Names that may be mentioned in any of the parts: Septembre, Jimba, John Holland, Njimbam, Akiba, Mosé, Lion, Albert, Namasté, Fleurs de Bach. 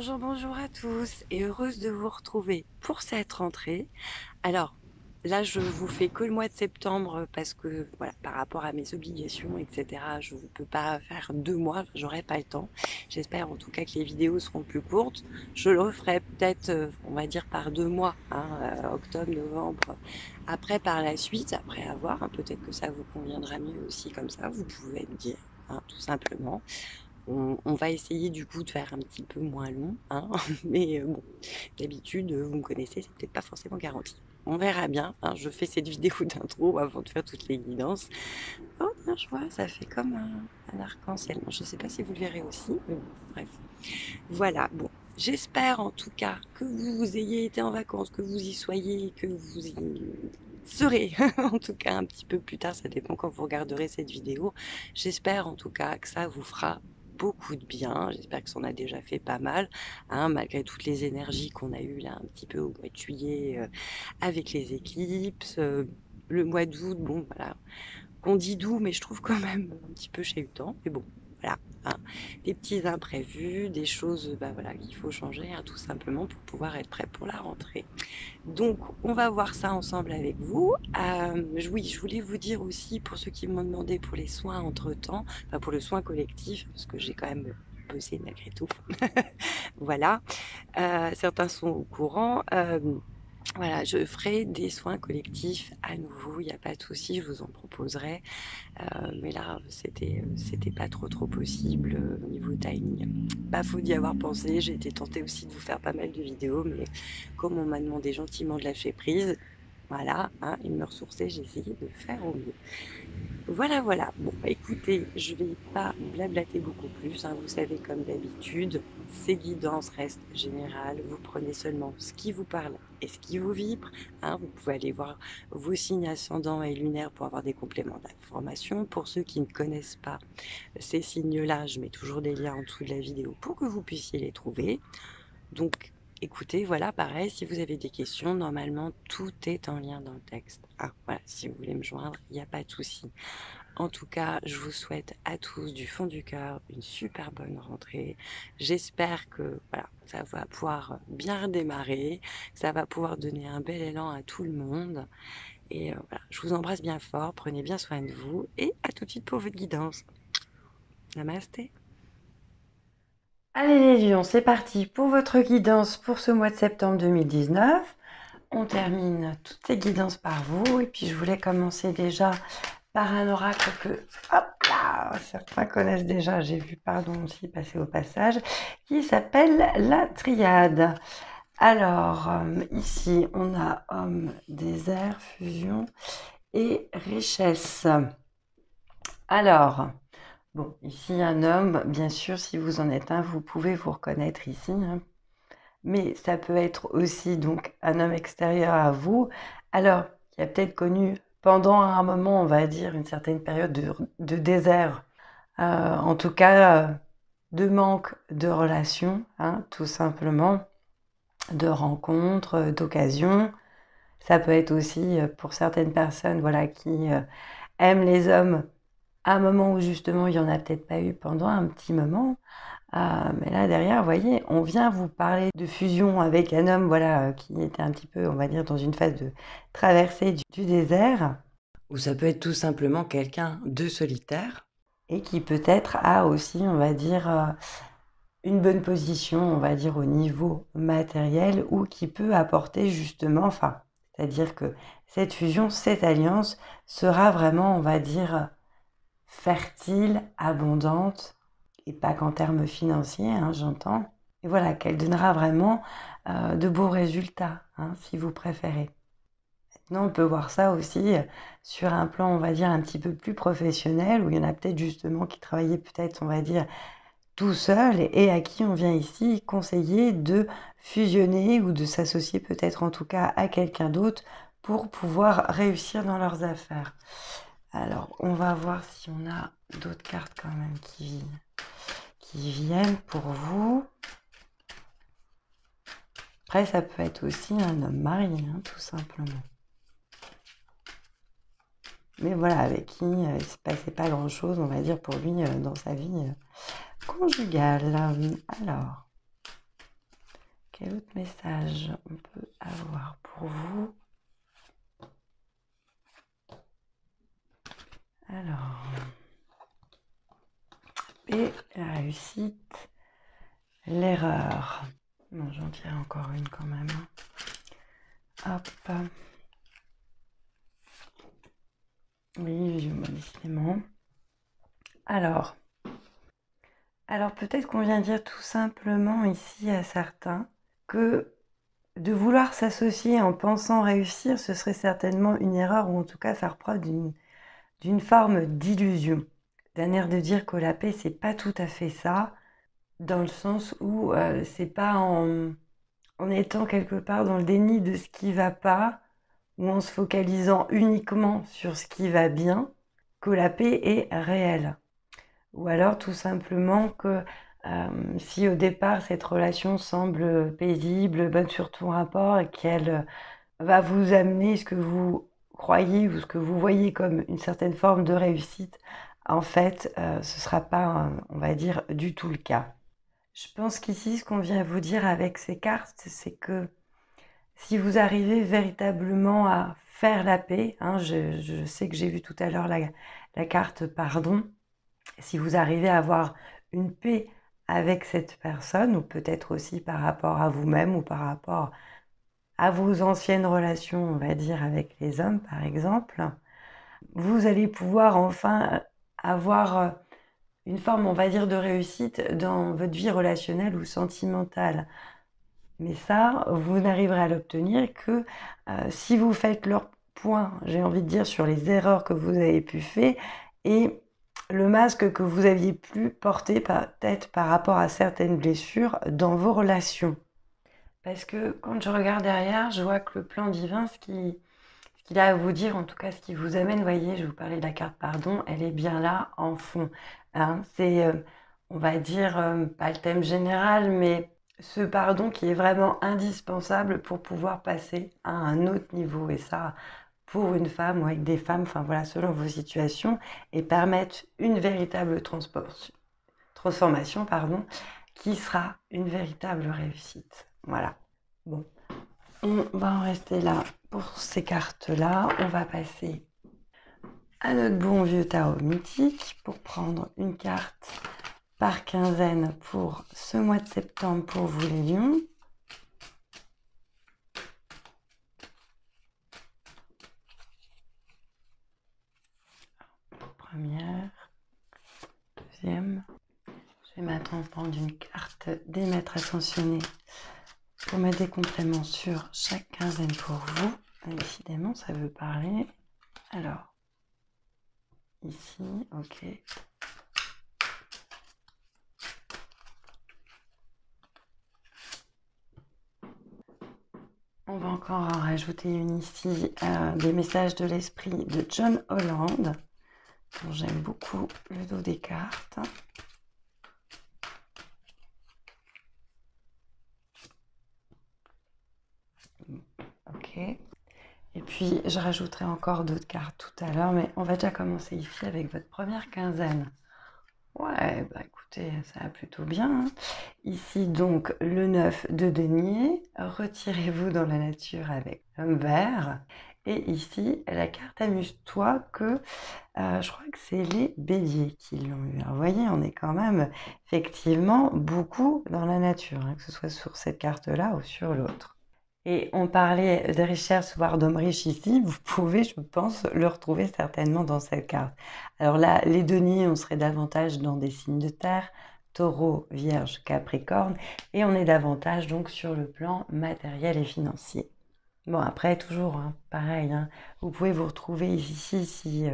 Bonjour, bonjour à tous et heureuse de vous retrouver pour cette rentrée. Alors là, je vous fais que le mois de septembre parce que voilà, par rapport à mes obligations, etc., je ne peux pas faire 2 mois, j'aurai pas le temps. J'espère en tout cas que les vidéos seront plus courtes. Je le referai peut-être, on va dire, par 2 mois, hein, octobre, novembre, après par la suite, après avoir, hein, peut-être que ça vous conviendra mieux aussi comme ça, vous pouvez me dire, hein, tout simplement. On va essayer du coup de faire un petit peu moins long, hein, mais bon, d'habitude, vous me connaissez, c'est peut-être pas forcément garanti. On verra bien, hein, je fais cette vidéo d'intro avant de faire toutes les guidances. Oh, bien, je vois, ça fait comme un arc-en-ciel. Je ne sais pas si vous le verrez aussi, mais bon, bref. Voilà, bon, j'espère en tout cas que vous ayez été en vacances, que vous y soyez, que vous y serez en tout cas un petit peu plus tard, ça dépend quand vous regarderez cette vidéo. J'espère en tout cas que ça vous fera beaucoup de bien, j'espère que ça en a déjà fait pas mal, hein, malgré toutes les énergies qu'on a eues là un petit peu au mois de juillet avec les éclipses, le mois d'août, bon voilà, qu'on dit doux, mais je trouve quand même un petit peu chahutant, mais bon, voilà, hein, des petits imprévus, des choses bah, voilà, qu'il faut changer, hein, tout simplement pour pouvoir être prêt pour la rentrée. Donc on va voir ça ensemble avec vous. Oui, je voulais vous dire aussi, pour ceux qui m'ont demandé pour les soins entre temps, enfin pour le soin collectif, parce que j'ai quand même bossé malgré tout, voilà, certains sont au courant, voilà, je ferai des soins collectifs à nouveau, il n'y a pas de souci, je vous en proposerai. Mais là, c'était pas trop possible au niveau timing. Bah, faut d'y avoir pensé, j'ai été tentée aussi de vous faire pas mal de vidéos, mais comme on m'a demandé gentiment de lâcher prise, voilà, hein, il me ressourçait, j'ai essayé de faire au mieux. Voilà, voilà. Bon, bah, écoutez, je vais pas blablater beaucoup plus, hein, vous savez, comme d'habitude, ces guidances restent générales, vous prenez seulement ce qui vous parle et ce qui vous vibre, hein, vous pouvez aller voir vos signes ascendants et lunaires pour avoir des compléments d'information. Pour ceux qui ne connaissent pas ces signes-là, je mets toujours des liens en dessous de la vidéo pour que vous puissiez les trouver. Donc, écoutez, voilà, pareil, si vous avez des questions, normalement, tout est en lien dans le texte. Ah, voilà, si vous voulez me joindre, il n'y a pas de souci. En tout cas, je vous souhaite à tous, du fond du cœur, une super bonne rentrée. J'espère que voilà, ça va pouvoir bien redémarrer, ça va pouvoir donner un bel élan à tout le monde. Et voilà, je vous embrasse bien fort, prenez bien soin de vous et à tout de suite pour votre guidance. Namasté. Allez les lions, c'est parti pour votre guidance pour ce mois de septembre 2019. On termine toutes ces guidances par vous. Et puis je voulais commencer déjà par un oracle que, hop là, certains connaissent déjà, j'ai vu, pardon, aussi passer au passage, qui s'appelle la triade. Alors, ici, on a homme, désert, fusion et richesse. Alors... Bon, ici un homme, bien sûr, si vous en êtes un, vous pouvez vous reconnaître ici, hein. Mais ça peut être aussi donc un homme extérieur à vous, alors qui a peut-être connu pendant un moment, on va dire, une certaine période de désert, en tout cas de manque de relations, hein, tout simplement, de rencontres, d'occasions. Ça peut être aussi pour certaines personnes voilà, qui aiment les hommes, à un moment où justement il n'y en a peut-être pas eu pendant un petit moment, mais là derrière, vous voyez, on vient vous parler de fusion avec un homme voilà, qui était un petit peu, on va dire, dans une phase de traversée du désert, ou ça peut être tout simplement quelqu'un de solitaire, et qui peut-être a aussi, on va dire, une bonne position, on va dire, au niveau matériel, ou qui peut apporter justement, enfin, c'est-à-dire que cette fusion, cette alliance sera vraiment, on va dire, fertile, abondante, et pas qu'en termes financiers, hein, j'entends. Et voilà, qu'elle donnera vraiment de beaux résultats, hein, si vous préférez. Maintenant, on peut voir ça aussi sur un plan, on va dire, un petit peu plus professionnel, où il y en a peut-être justement qui travaillaient peut-être, on va dire, tout seul, et à qui on vient ici conseiller de fusionner ou de s'associer peut-être en tout cas à quelqu'un d'autre pour pouvoir réussir dans leurs affaires. Alors, on va voir si on a d'autres cartes quand même qui viennent pour vous. Après, ça peut être aussi un homme marié, hein, tout simplement. Mais voilà, avec qui il ne se passait pas grand-chose, on va dire, pour lui dans sa vie conjugale. Alors, Quel autre message on peut avoir pour vous? Alors, et la réussite, l'erreur. Bon, j'en tire encore une quand même. Hop. Oui, bon, décidément. Alors peut-être qu'on vient dire tout simplement ici à certains que de vouloir s'associer en pensant réussir, ce serait certainement une erreur, ou en tout cas faire preuve d'une forme d'illusion, d'un air de dire que la paix, c'est pas tout à fait ça, dans le sens où c'est pas en étant quelque part dans le déni de ce qui va pas, ou en se focalisant uniquement sur ce qui va bien, que la paix est réelle. Ou alors tout simplement que si au départ cette relation semble paisible, bonne sur tout rapport, et qu'elle va vous amener ce que vous croyez ou ce que vous voyez comme une certaine forme de réussite, en fait, ce ne sera pas, on va dire, du tout le cas. Je pense qu'ici, ce qu'on vient vous dire avec ces cartes, c'est que si vous arrivez véritablement à faire la paix, hein, je sais que j'ai vu tout à l'heure la carte « Pardon », si vous arrivez à avoir une paix avec cette personne, ou peut-être aussi par rapport à vous-même, ou par rapport à vos anciennes relations, on va dire, avec les hommes, par exemple, vous allez pouvoir enfin avoir une forme, on va dire, de réussite dans votre vie relationnelle ou sentimentale. Mais ça, vous n'arriverez à l'obtenir que si vous faites leur point, j'ai envie de dire, sur les erreurs que vous avez pu faire et le masque que vous aviez pu porter peut-être par rapport à certaines blessures dans vos relations. Parce que quand je regarde derrière, je vois que le plan divin, ce qu'il a à vous dire, en tout cas ce qui vous amène, voyez, je vous parlais de la carte pardon, elle est bien là en fond. Hein, c'est, on va dire, pas le thème général, mais ce pardon qui est vraiment indispensable pour pouvoir passer à un autre niveau. Et ça, pour une femme ou avec des femmes, enfin voilà, selon vos situations, et permettre une véritable transformation, pardon, qui sera une véritable réussite. Voilà. Bon, on va en rester là pour ces cartes-là. On va passer à notre bon vieux tarot mythique pour prendre une carte par quinzaine pour ce mois de septembre pour vous les lions. Première, deuxième. Je vais maintenant prendre une carte des maîtres ascensionnés pour mettre des compléments sur chaque quinzaine pour vous. Décidément, ça veut parler. Alors, ici, ok. On va encore en rajouter une ici, des messages de l'esprit de John Holland. Bon, j'aime beaucoup le dos des cartes. Ok. Et puis, je rajouterai encore d'autres cartes tout à l'heure, mais on va déjà commencer ici avec votre première quinzaine. Ouais, bah écoutez, ça va plutôt bien. Hein. Ici, donc, le 9 de denier. Retirez-vous dans la nature avec un verre. Et ici, la carte amuse-toi que je crois que c'est les béliers qui l'ont eu. Alors, vous voyez, on est quand même effectivement beaucoup dans la nature, hein, que ce soit sur cette carte-là ou sur l'autre. Et on parlait de richesse, voire d'homme riche ici. Vous pouvez, je pense, le retrouver certainement dans cette carte. Alors là, les deniers, on serait davantage dans des signes de terre, taureau, vierge, capricorne. Et on est davantage donc sur le plan matériel et financier. Bon, après, toujours, hein, pareil, hein, vous pouvez vous retrouver ici si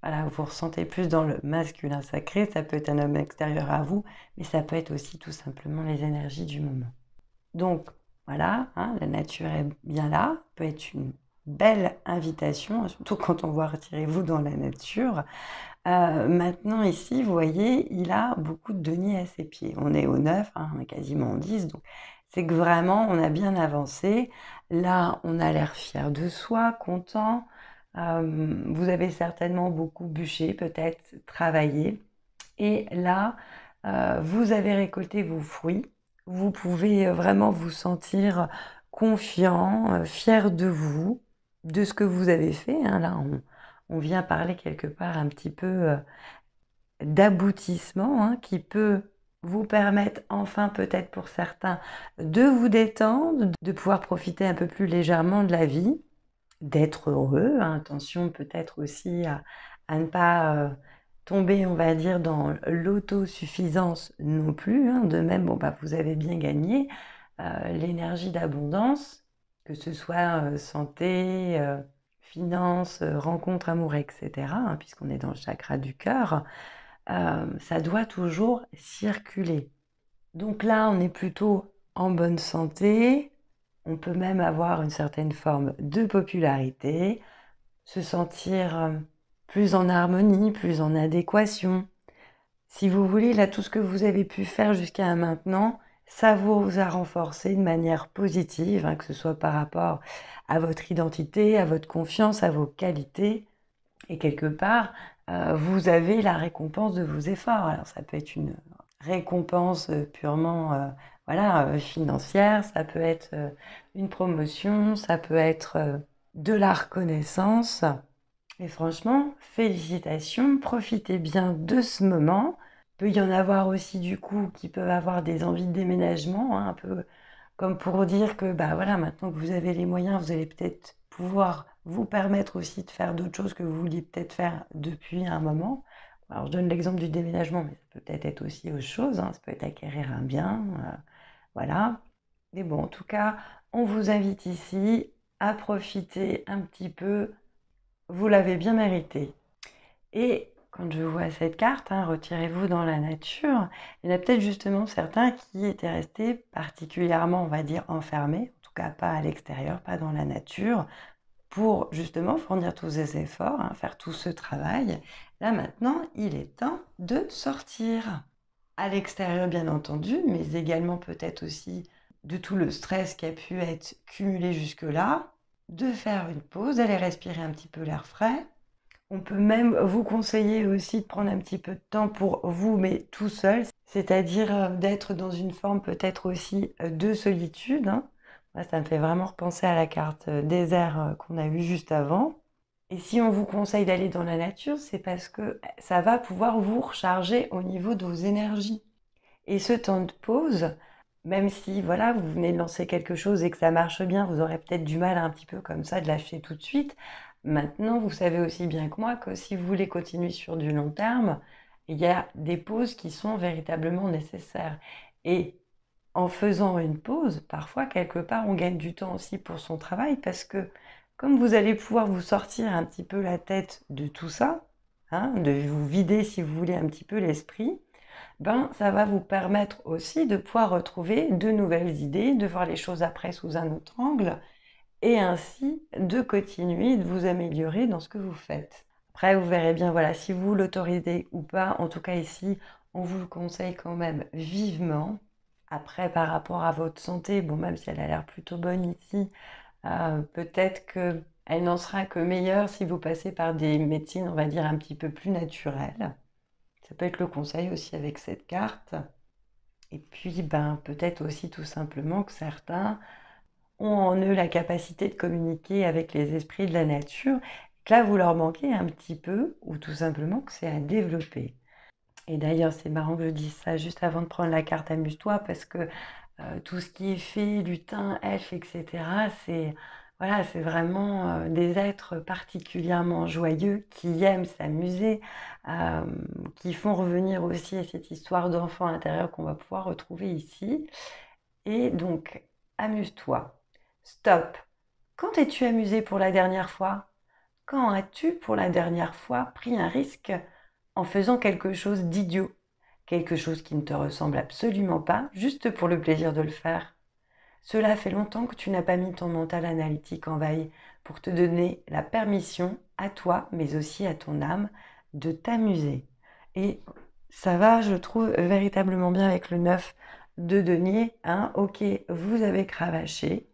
voilà, vous ressentez plus dans le masculin sacré. Ça peut être un homme extérieur à vous, mais ça peut être aussi tout simplement les énergies du moment. Donc, voilà, hein, la nature est bien là, peut être une belle invitation, surtout quand on voit retirez-vous dans la nature. Maintenant ici, vous voyez, il a beaucoup de deniers à ses pieds. On est au 9, hein, on est quasiment au 10, donc c'est que vraiment on a bien avancé. Là, on a l'air fier de soi, content. Vous avez certainement beaucoup bûché, peut-être travaillé. Et là, vous avez récolté vos fruits. vous pouvez vraiment vous sentir confiant, fier de vous, de ce que vous avez fait. Là, on vient parler quelque part un petit peu d'aboutissement qui peut vous permettre enfin, peut-être pour certains, de vous détendre, de pouvoir profiter un peu plus légèrement de la vie, d'être heureux. Attention peut-être aussi à ne pas tomber, on va dire, dans l'autosuffisance non plus. De même, vous avez bien gagné l'énergie d'abondance, que ce soit santé, finances, rencontres, amour, etc., puisqu'on est dans le chakra du cœur, ça doit toujours circuler. Donc là, on est plutôt en bonne santé, on peut même avoir une certaine forme de popularité, se sentir plus en harmonie, plus en adéquation. Si vous voulez, là, tout ce que vous avez pu faire jusqu'à maintenant, ça vous a renforcé de manière positive, que ce soit par rapport à votre identité, à votre confiance, à vos qualités. Et quelque part, vous avez la récompense de vos efforts. Alors, ça peut être une récompense purement financière, ça peut être une promotion, ça peut être de la reconnaissance. Et franchement, félicitations, profitez bien de ce moment. Il peut y en avoir aussi du coup qui peuvent avoir des envies de déménagement, un peu comme pour dire que maintenant que vous avez les moyens, vous allez peut-être pouvoir vous permettre aussi de faire d'autres choses que vous vouliez peut-être faire depuis un moment. Alors je donne l'exemple du déménagement, mais ça peut peut-être être aussi autre chose, ça peut être acquérir un bien, voilà. Mais bon, en tout cas, on vous invite ici à profiter un petit peu, vous l'avez bien mérité. Et quand je vois cette carte, retirez-vous dans la nature, il y en a peut-être justement certains qui étaient restés particulièrement, on va dire, enfermés, en tout cas pas à l'extérieur, pas dans la nature, pour justement fournir tous ces efforts, faire tout ce travail. Là maintenant, il est temps de sortir à l'extérieur, bien entendu, mais également peut-être aussi de tout le stress qui a pu être cumulé jusque-là, de faire une pause, d'aller respirer un petit peu l'air frais. On peut même vous conseiller aussi de prendre un petit peu de temps pour vous, mais tout seul, c'est-à-dire d'être dans une forme peut-être aussi de solitude. Moi, ça me fait vraiment repenser à la carte désert qu'on a eue juste avant. Et si on vous conseille d'aller dans la nature, c'est parce que ça va pouvoir vous recharger au niveau de vos énergies. Et ce temps de pause, même si vous venez de lancer quelque chose et que ça marche bien, vous aurez peut-être du mal un petit peu comme ça de lâcher tout de suite. Maintenant, vous savez aussi bien que moi que si vous voulez continuer sur du long terme, il y a des pauses qui sont véritablement nécessaires. Et en faisant une pause, parfois, quelque part, on gagne du temps aussi pour son travail parce que comme vous allez pouvoir vous sortir un petit peu la tête de tout ça, de vous vider, si vous voulez, un petit peu l'esprit, ça va vous permettre aussi de pouvoir retrouver de nouvelles idées, de voir les choses après sous un autre angle, et ainsi de continuer de vous améliorer dans ce que vous faites. Après, vous verrez bien si vous l'autorisez ou pas. En tout cas, ici, on vous le conseille quand même vivement. Après, par rapport à votre santé, même si elle a l'air plutôt bonne ici, peut-être qu'elle n'en sera que meilleure si vous passez par des médecines, on va dire, un petit peu plus naturelles. Ça peut être le conseil aussi avec cette carte. Et puis, peut-être aussi tout simplement que certains ont en eux la capacité de communiquer avec les esprits de la nature, que là vous leur manquez un petit peu, ou tout simplement que c'est à développer. Et d'ailleurs, c'est marrant que je dise ça juste avant de prendre la carte amuse-toi, parce que tout ce qui est fée, lutin, elfe, etc., c'est vraiment des êtres particulièrement joyeux qui aiment s'amuser, qui font revenir aussi à cette histoire d'enfant intérieur qu'on va pouvoir retrouver ici. Et donc, amuse-toi. Stop. Quand t'es-tu amusé pour la dernière fois? Quand as-tu pour la dernière fois pris un risque en faisant quelque chose d'idiot? Quelque chose qui ne te ressemble absolument pas, juste pour le plaisir de le faire? Cela fait longtemps que tu n'as pas mis ton mental analytique en veille pour te donner la permission à toi, mais aussi à ton âme, de t'amuser. Et ça va, je trouve, véritablement bien avec le 9 de denier. Ok, vous avez cravaché.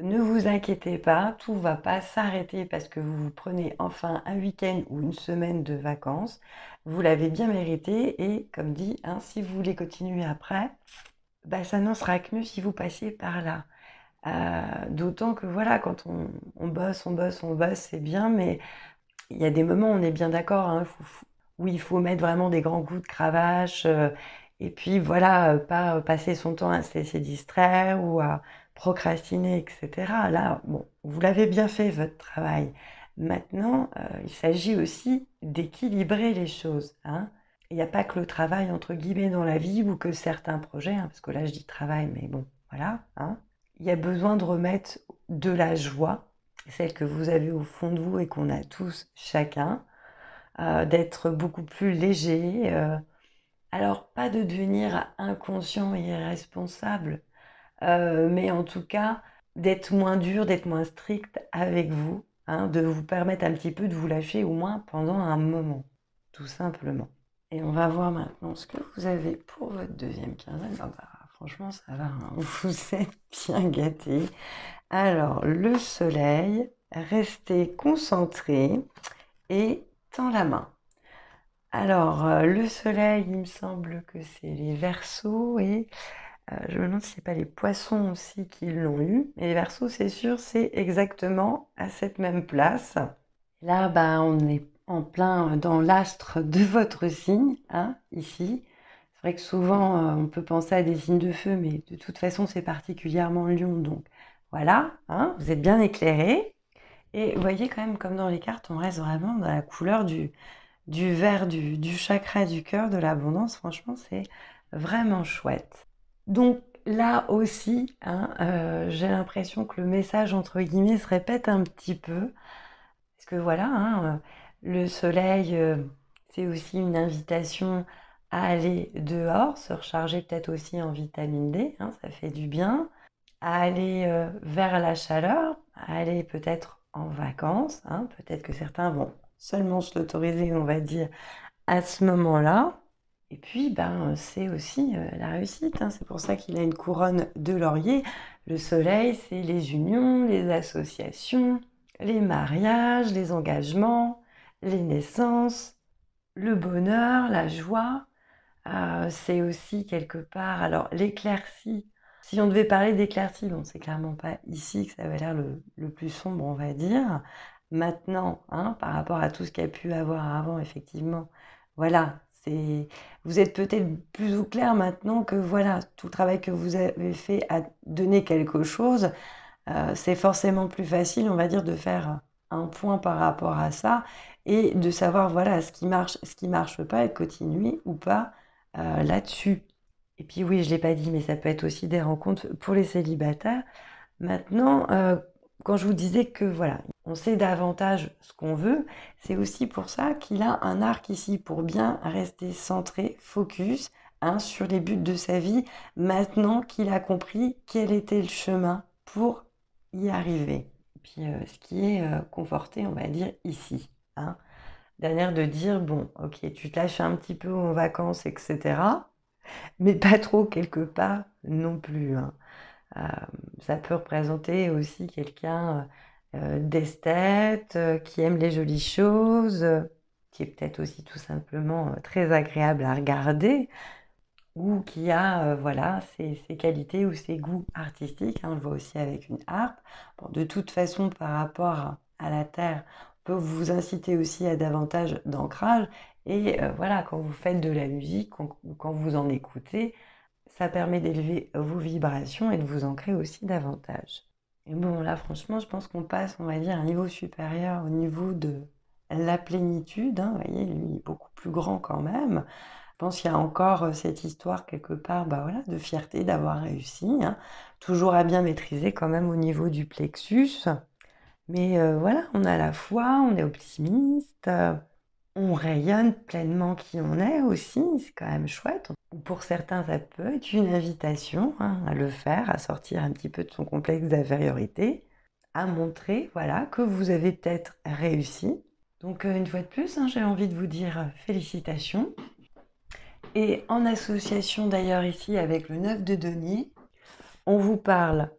Ne vous inquiétez pas, tout va pas s'arrêter parce que vous vous prenez enfin un week-end ou une semaine de vacances. Vous l'avez bien mérité et comme dit, si vous voulez continuer après, bah, ça n'en sera que mieux si vous passez par là. D'autant que voilà, quand on bosse, c'est bien, mais il y a des moments où on est bien d'accord, hein, où il faut mettre vraiment des grands coups de cravache, et puis voilà, pas passer son temps à se laisser distraire ou à procrastiner, etc. Là, bon, vous l'avez bien fait, votre travail. Maintenant, il s'agit aussi d'équilibrer les choses, hein. Il n'y a pas que le travail, entre guillemets, dans la vie ou que certains projets, hein, parce que là, je dis travail, mais bon, voilà, hein. Il y a besoin de remettre de la joie, celle que vous avez au fond de vous et qu'on a tous, chacun, d'être beaucoup plus léger. Alors, pas de devenir inconscient et irresponsable, mais en tout cas, d'être moins dur, d'être moins strict avec vous, hein, de vous permettre un petit peu de vous lâcher au moins pendant un moment, tout simplement. Et on va voir maintenant ce que vous avez pour votre deuxième quinzaine. Ah bah, franchement, ça va, hein, vous êtes bien gâtés. Alors, le soleil, restez concentrés et tends la main. Alors, le soleil, il me semble que c'est les Verseaux et je me demande si ce n'est pas les Poissons aussi qui l'ont eu. Mais les Verseaux, c'est sûr, c'est exactement à cette même place. Là, bah, on est en plein dans l'astre de votre signe, hein, ici. C'est vrai que souvent, on peut penser à des signes de feu, mais de toute façon, c'est particulièrement Lion. Donc, voilà, hein, vous êtes bien éclairés. Et vous voyez quand même, comme dans les cartes, on reste vraiment dans la couleur du vert, du chakra du cœur, de l'abondance. Franchement, c'est vraiment chouette. Donc là aussi, hein, j'ai l'impression que le message, entre guillemets, se répète un petit peu. Parce que voilà, hein, le soleil, c'est aussi une invitation à aller dehors, se recharger peut-être aussi en vitamine D, hein, ça fait du bien, à aller vers la chaleur, à aller peut-être en vacances, hein, peut-être que certains vont seulement se l'autoriser, on va dire, à ce moment-là. Et puis, ben, c'est aussi la réussite, hein. C'est pour ça qu'il a une couronne de laurier. Le soleil, c'est les unions, les associations, les mariages, les engagements, les naissances, le bonheur, la joie. C'est aussi quelque part, alors l'éclaircie. Si on devait parler d'éclaircie, bon, c'est clairement pas ici que ça va l'air le plus sombre, on va dire. Maintenant, hein, par rapport à tout ce qu'il y a pu avoir avant, effectivement, voilà, c'est, vous êtes peut-être plus au clair maintenant que voilà, tout le travail que vous avez fait à donner quelque chose, c'est forcément plus facile, on va dire, de faire un point par rapport à ça et de savoir voilà ce qui marche pas et de continuer ou pas là-dessus. Et puis oui, je l'ai pas dit, mais ça peut être aussi des rencontres pour les célibataires. Maintenant, quand je vous disais que voilà, on sait davantage ce qu'on veut, c'est aussi pour ça qu'il a un arc ici, pour bien rester centré, focus, hein, sur les buts de sa vie, maintenant qu'il a compris quel était le chemin pour y arriver. Et puis ce qui est conforté, on va dire, ici, hein. Dernière de dire, bon, ok, tu te lâches un petit peu en vacances, etc., mais pas trop quelque part non plus, hein. Ça peut représenter aussi quelqu'un d'esthète, qui aime les jolies choses, qui est peut-être aussi tout simplement très agréable à regarder, ou qui a voilà, ses qualités ou ses goûts artistiques, hein, on le voit aussi avec une harpe. Bon, de toute façon, par rapport à la Terre, on peut vous inciter aussi à davantage d'ancrage, et voilà, quand vous faites de la musique, ou quand vous en écoutez, ça permet d'élever vos vibrations et de vous ancrer aussi davantage. Et bon, là, franchement, je pense qu'on passe, on va dire, à un niveau supérieur, au niveau de la plénitude, hein, vous voyez, lui, il est beaucoup plus grand quand même. Je pense qu'il y a encore cette histoire, quelque part, bah voilà, de fierté d'avoir réussi, hein, toujours à bien maîtriser quand même au niveau du plexus. Mais voilà, on a la foi, on est optimiste, on rayonne pleinement qui on est aussi, c'est quand même chouette. Pour certains, ça peut être une invitation, hein, à le faire, à sortir un petit peu de son complexe d'infériorité, à montrer voilà, que vous avez peut-être réussi. Donc une fois de plus, hein, j'ai envie de vous dire félicitations. Et en association d'ailleurs ici avec le 9 de denier, on vous parle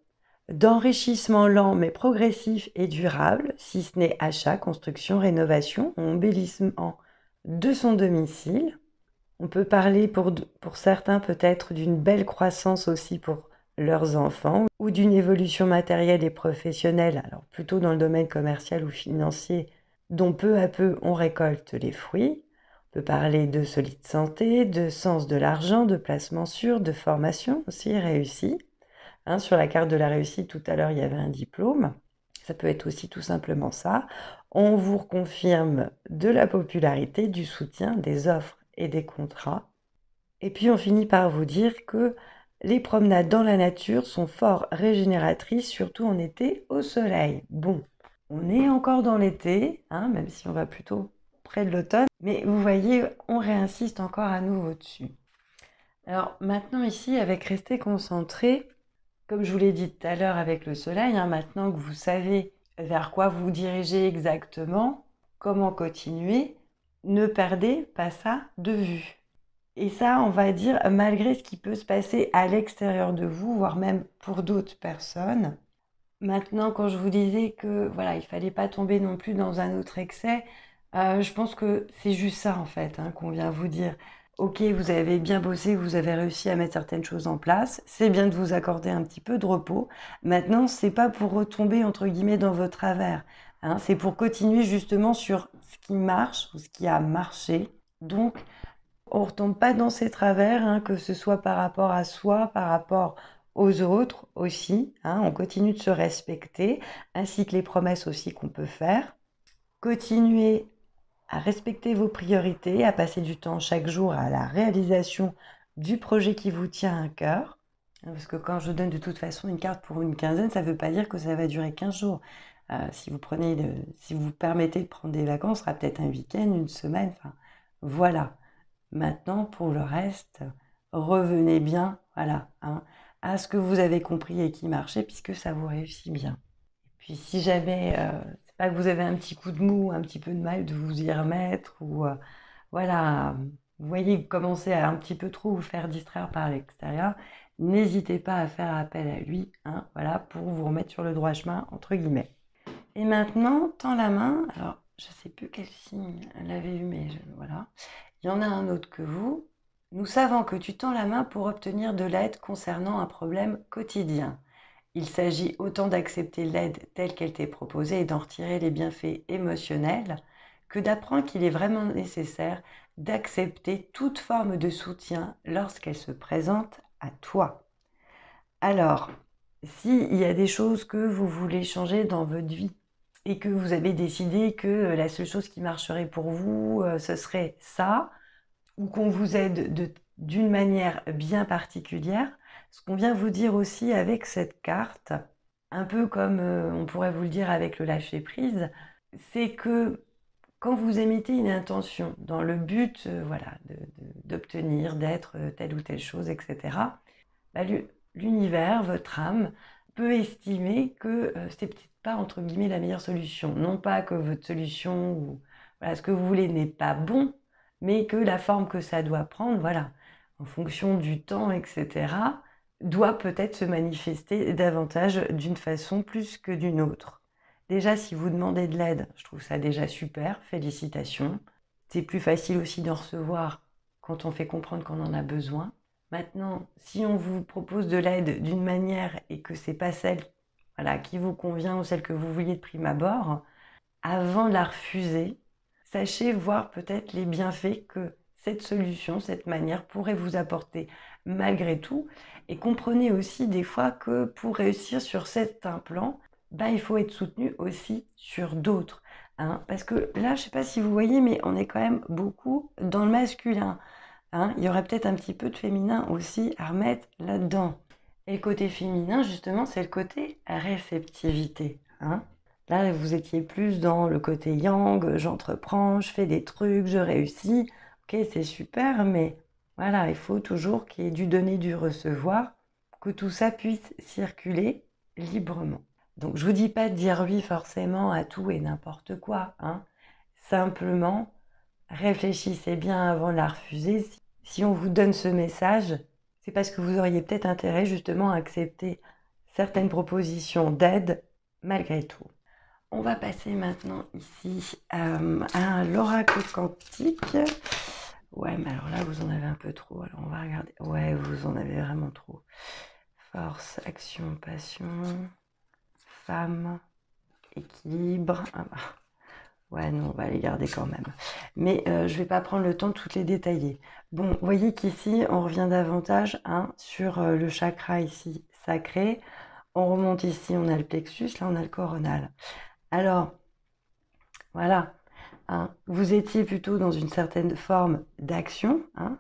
d'enrichissement lent mais progressif et durable, si ce n'est achat, construction, rénovation, embellissement de son domicile. On peut parler pour certains peut-être d'une belle croissance aussi pour leurs enfants ou d'une évolution matérielle et professionnelle, alors plutôt dans le domaine commercial ou financier, dont peu à peu on récolte les fruits. On peut parler de solide santé, de sens de l'argent, de placement sûr, de formation aussi réussie. Hein, sur la carte de la réussite, tout à l'heure, il y avait un diplôme. Ça peut être aussi tout simplement ça. On vous reconfirme de la popularité, du soutien, des offres et des contrats. Et puis, on finit par vous dire que les promenades dans la nature sont fort régénératrices, surtout en été au soleil. Bon, on est encore dans l'été, hein, même si on va plutôt près de l'automne. Mais vous voyez, on réinsiste encore à nouveau dessus. Alors maintenant ici, avec rester concentré, comme je vous l'ai dit tout à l'heure avec le soleil, hein, maintenant que vous savez vers quoi vous dirigez exactement, comment continuer, ne perdez pas ça de vue. Et ça, on va dire, malgré ce qui peut se passer à l'extérieur de vous, voire même pour d'autres personnes. Maintenant, quand je vous disais que voilà, il ne fallait pas tomber non plus dans un autre excès, je pense que c'est juste ça en fait, hein, qu'on vient vous dire. Ok, vous avez bien bossé, vous avez réussi à mettre certaines choses en place, c'est bien de vous accorder un petit peu de repos. Maintenant, c'est pas pour retomber entre guillemets dans vos travers, hein, c'est pour continuer justement sur ce qui marche ou ce qui a marché. Donc, on retombe pas dans ces travers, hein, que ce soit par rapport à soi, par rapport aux autres aussi. Hein, on continue de se respecter, ainsi que les promesses aussi qu'on peut faire. Continuez à respecter vos priorités, à passer du temps chaque jour à la réalisation du projet qui vous tient à cœur. Parce que quand je donne de toute façon une carte pour une quinzaine, ça ne veut pas dire que ça va durer 15 jours. Si vous permettez de prendre des vacances, ce sera peut-être un week-end, une semaine, enfin voilà. Maintenant, pour le reste, revenez bien voilà, hein, à ce que vous avez compris et qui marchait, puisque ça vous réussit bien. Et puis si jamais... pas que vous avez un petit coup de mou, un petit peu de mal de vous y remettre, ou voilà, vous voyez, commencez à un petit peu trop vous faire distraire par l'extérieur, n'hésitez pas à faire appel à lui, hein, voilà, pour vous remettre sur le droit chemin, entre guillemets. Et maintenant, tends la main, alors je ne sais plus quel signe elle avait eu, mais voilà, il y en a un autre que vous. Nous savons que tu tends la main pour obtenir de l'aide concernant un problème quotidien. Il s'agit autant d'accepter l'aide telle qu'elle t'est proposée et d'en retirer les bienfaits émotionnels que d'apprendre qu'il est vraiment nécessaire d'accepter toute forme de soutien lorsqu'elle se présente à toi. Alors, s'il y a des choses que vous voulez changer dans votre vie et que vous avez décidé que la seule chose qui marcherait pour vous, ce serait ça, ou qu'on vous aide d'une manière bien particulière, ce qu'on vient vous dire aussi avec cette carte, un peu comme on pourrait vous le dire avec le lâcher-prise, c'est que quand vous émettez une intention dans le but voilà, d'obtenir, d'être telle ou telle chose, etc., bah, l'univers, votre âme, peut estimer que c'est peut-être pas, entre guillemets, la meilleure solution. Non pas que votre solution ou voilà, ce que vous voulez n'est pas bon, mais que la forme que ça doit prendre, voilà, en fonction du temps, etc., doit peut-être se manifester davantage d'une façon plus que d'une autre. Déjà, si vous demandez de l'aide, je trouve ça déjà super, félicitations. C'est plus facile aussi d'en recevoir quand on fait comprendre qu'on en a besoin. Maintenant, si on vous propose de l'aide d'une manière et que ce n'est pas celle voilà, qui vous convient ou celle que vous vouliez de prime abord, avant de la refuser, sachez voir peut-être les bienfaits que cette solution, cette manière pourrait vous apporter malgré tout. Et comprenez aussi des fois que pour réussir sur certains plans, ben, il faut être soutenu aussi sur d'autres. Hein. Parce que là, je ne sais pas si vous voyez, mais on est quand même beaucoup dans le masculin. Hein. Il y aurait peut-être un petit peu de féminin aussi à remettre là-dedans. Et le côté féminin, justement, c'est le côté réceptivité. Hein. Là, vous étiez plus dans le côté yang, j'entreprends, je fais des trucs, je réussis. Ok, c'est super, mais voilà, il faut toujours qu'il y ait du donner, du recevoir, que tout ça puisse circuler librement. Donc, je ne vous dis pas de dire oui forcément à tout et n'importe quoi. Hein. Simplement, réfléchissez bien avant de la refuser. Si on vous donne ce message, c'est parce que vous auriez peut-être intérêt justement à accepter certaines propositions d'aide malgré tout. On va passer maintenant ici à l'oracle quantique. Ouais, mais alors là, vous en avez un peu trop. Alors, on va regarder. Ouais, vous en avez vraiment trop. Force, action, passion, femme, équilibre. Ah bah. Ouais, non, on va les garder quand même. Mais je ne vais pas prendre le temps de toutes les détailler. Bon, vous voyez qu'ici, on revient davantage hein, sur le chakra ici sacré. On remonte ici, on a le plexus. Là, on a le coronal. Alors, voilà. Hein, vous étiez plutôt dans une certaine forme d'action, hein,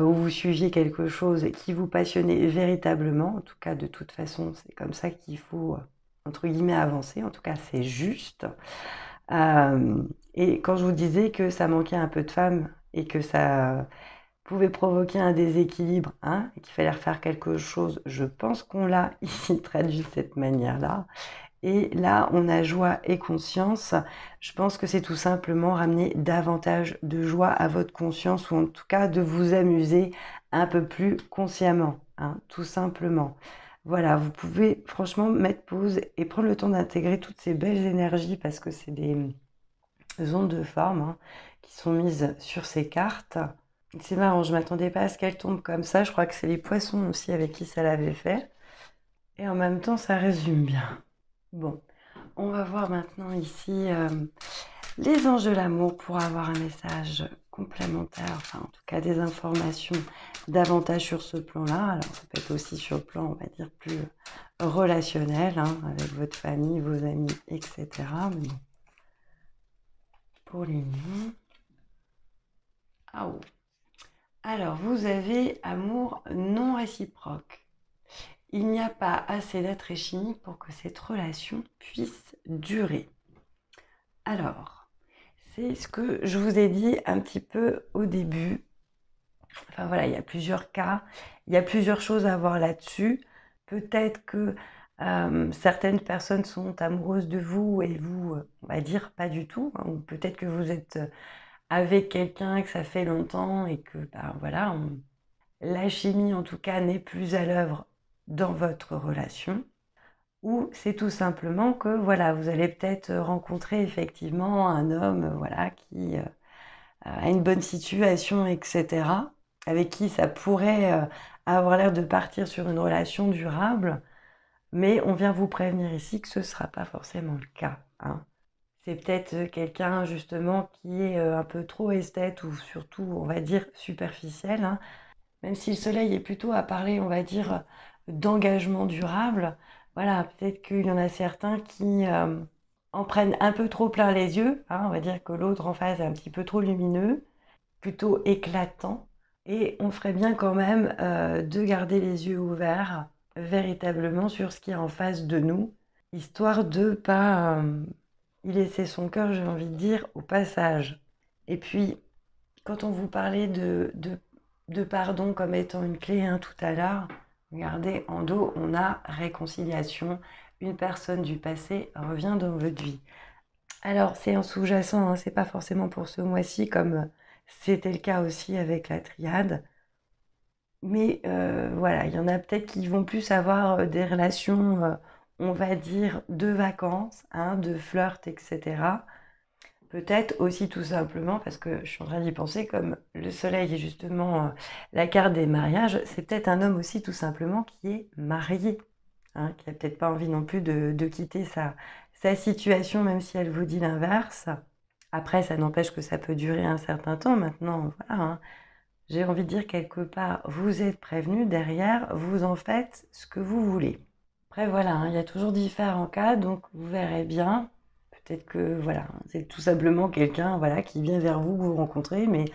où vous suiviez quelque chose qui vous passionnait véritablement. En tout cas, de toute façon, c'est comme ça qu'il faut, entre guillemets, avancer. En tout cas, c'est juste. Et quand je vous disais que ça manquait un peu de femmes et que ça pouvait provoquer un déséquilibre, hein, et qu'il fallait refaire quelque chose, je pense qu'on l'a ici traduit de cette manière-là. Et là, on a joie et conscience. Je pense que c'est tout simplement ramener davantage de joie à votre conscience, ou en tout cas de vous amuser un peu plus consciemment, hein, tout simplement. Voilà, vous pouvez franchement mettre pause et prendre le temps d'intégrer toutes ces belles énergies, parce que c'est des ondes de forme hein, qui sont mises sur ces cartes. C'est marrant, je ne m'attendais pas à ce qu'elles tombent comme ça. Je crois que c'est les poissons aussi avec qui ça l'avait fait. Et en même temps, ça résume bien. Bon, on va voir maintenant ici les anges de l'amour pour avoir un message complémentaire, enfin en tout cas des informations davantage sur ce plan-là. Alors ça peut être aussi sur le plan, on va dire, plus relationnel, hein, avec votre famille, vos amis, etc. Mais bon. Pour l'union. Ah oh. Alors, vous avez amour non réciproque. Il n'y a pas assez d'attrait chimique pour que cette relation puisse durer. Alors, c'est ce que je vous ai dit un petit peu au début. Enfin voilà, il y a plusieurs cas, il y a plusieurs choses à voir là-dessus. Peut-être que certaines personnes sont amoureuses de vous et vous, on va dire, pas du tout. Hein, ou peut-être que vous êtes avec quelqu'un que ça fait longtemps et que bah, voilà, la chimie en tout cas n'est plus à l'œuvre dans votre relation. Ou c'est tout simplement que voilà, vous allez peut-être rencontrer effectivement un homme voilà, qui a une bonne situation, etc., avec qui ça pourrait avoir l'air de partir sur une relation durable, mais on vient vous prévenir ici que ce ne sera pas forcément le cas. Hein. C'est peut-être quelqu'un justement qui est un peu trop esthète ou surtout, on va dire, superficiel, hein. Même si le soleil est plutôt à parler, on va dire, d'engagement durable. Voilà, peut-être qu'il y en a certains qui en prennent un peu trop plein les yeux. Hein, on va dire que l'autre en face est un petit peu trop lumineux, plutôt éclatant. Et on ferait bien quand même de garder les yeux ouverts véritablement sur ce qui est en face de nous, histoire de ne pas y laisser son cœur, j'ai envie de dire, au passage. Et puis, quand on vous parlait de pardon comme étant une clé hein, tout à l'heure, regardez, en dos, on a réconciliation. Une personne du passé revient dans votre vie. Alors, c'est en sous-jacent, hein, c'est pas forcément pour ce mois-ci, comme c'était le cas aussi avec la triade. Mais voilà, il y en a peut-être qui vont plus avoir des relations, on va dire, de vacances, hein, de flirt, etc. Peut-être aussi tout simplement, parce que je suis en train d'y penser, comme le soleil est justement la carte des mariages, c'est peut-être un homme aussi tout simplement qui est marié, hein, qui n'a peut-être pas envie non plus de quitter sa situation, même si elle vous dit l'inverse. Après, ça n'empêche que ça peut durer un certain temps. Maintenant, voilà, hein, j'ai envie de dire quelque part, vous êtes prévenu, derrière, vous en faites ce que vous voulez. Après, voilà, hein, il y a toujours différents cas, donc vous verrez bien. Peut-être que voilà, c'est tout simplement quelqu'un voilà, qui vient vers vous, que vous rencontrez, mais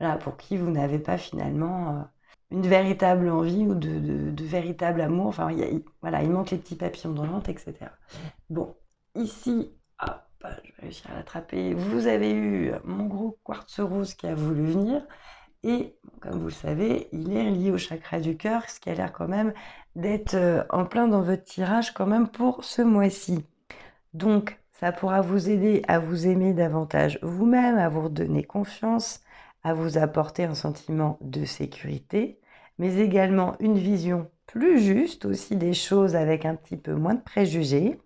voilà, pour qui vous n'avez pas finalement une véritable envie ou de véritable amour. Enfin, voilà, il manque les petits papillons dans l'ente, etc. Bon, ici, hop, je vais réussir à l'attraper. Vous avez eu mon gros quartz rose qui a voulu venir. Et comme vous le savez, il est lié au chakra du cœur, ce qui a l'air quand même d'être en plein dans votre tirage quand même pour ce mois-ci. Donc, ça pourra vous aider à vous aimer davantage vous-même, à vous redonner confiance, à vous apporter un sentiment de sécurité, mais également une vision plus juste aussi des choses avec un petit peu moins de préjugés.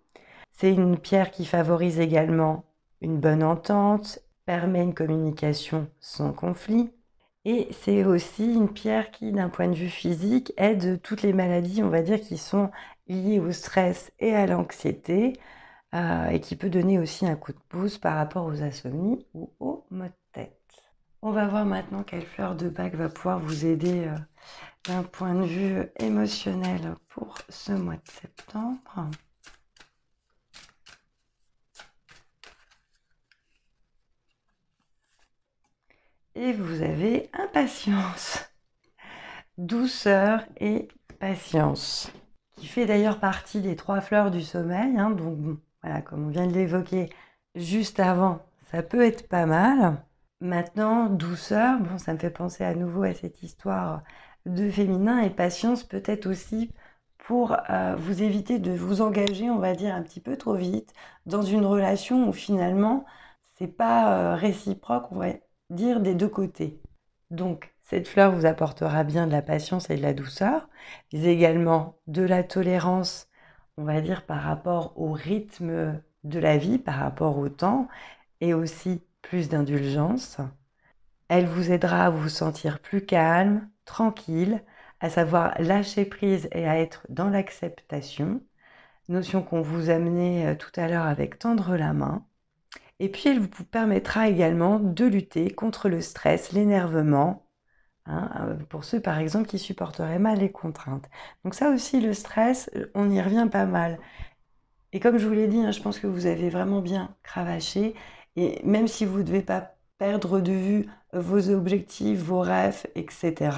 C'est une pierre qui favorise également une bonne entente, permet une communication sans conflit Et c'est aussi une pierre qui, d'un point de vue physique, aide toutes les maladies, on va dire, qui sont liées au stress et à l'anxiété, et qui peut donner aussi un coup de pouce par rapport aux insomnies ou aux maux de tête. On va voir maintenant quelle fleur de Bach va pouvoir vous aider d'un point de vue émotionnel pour ce mois de septembre. Et vous avez impatience, douceur et patience, qui fait d'ailleurs partie des 3 fleurs du sommeil. Hein, donc bon, voilà, comme on vient de l'évoquer juste avant, ça peut être pas mal. Maintenant, douceur, bon, ça me fait penser à nouveau à cette histoire de féminin, et patience peut-être aussi pour vous éviter de vous engager, on va dire, un petit peu trop vite dans une relation où finalement, c'est pas réciproque, on va dire des 2 côtés. Donc, cette fleur vous apportera bien de la patience et de la douceur, mais également de la tolérance, on va dire, par rapport au rythme de la vie, par rapport au temps, et aussi plus d'indulgence. Elle vous aidera à vous sentir plus calme, tranquille, à savoir lâcher prise et à être dans l'acceptation, notion qu'on vous amenait tout à l'heure avec tendre la main. Et puis, elle vous permettra également de lutter contre le stress, l'énervement, hein, pour ceux, par exemple, qui supporteraient mal les contraintes. Donc ça aussi, le stress, on y revient pas mal. Et comme je vous l'ai dit, hein, je pense que vous avez vraiment bien cravaché. Et même si vous ne devez pas perdre de vue vos objectifs, vos rêves, etc.,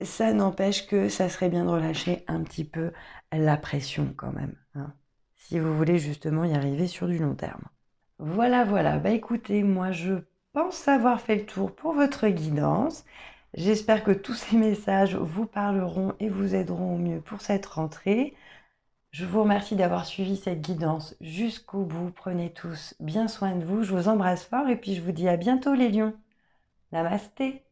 ça n'empêche que ça serait bien de relâcher un petit peu la pression quand même, hein, si vous voulez justement y arriver sur du long terme. Voilà, voilà. Bah écoutez, moi je pense avoir fait le tour pour votre guidance. J'espère que tous ces messages vous parleront et vous aideront au mieux pour cette rentrée. Je vous remercie d'avoir suivi cette guidance jusqu'au bout. Prenez tous bien soin de vous. Je vous embrasse fort et puis je vous dis à bientôt les lions. Namasté.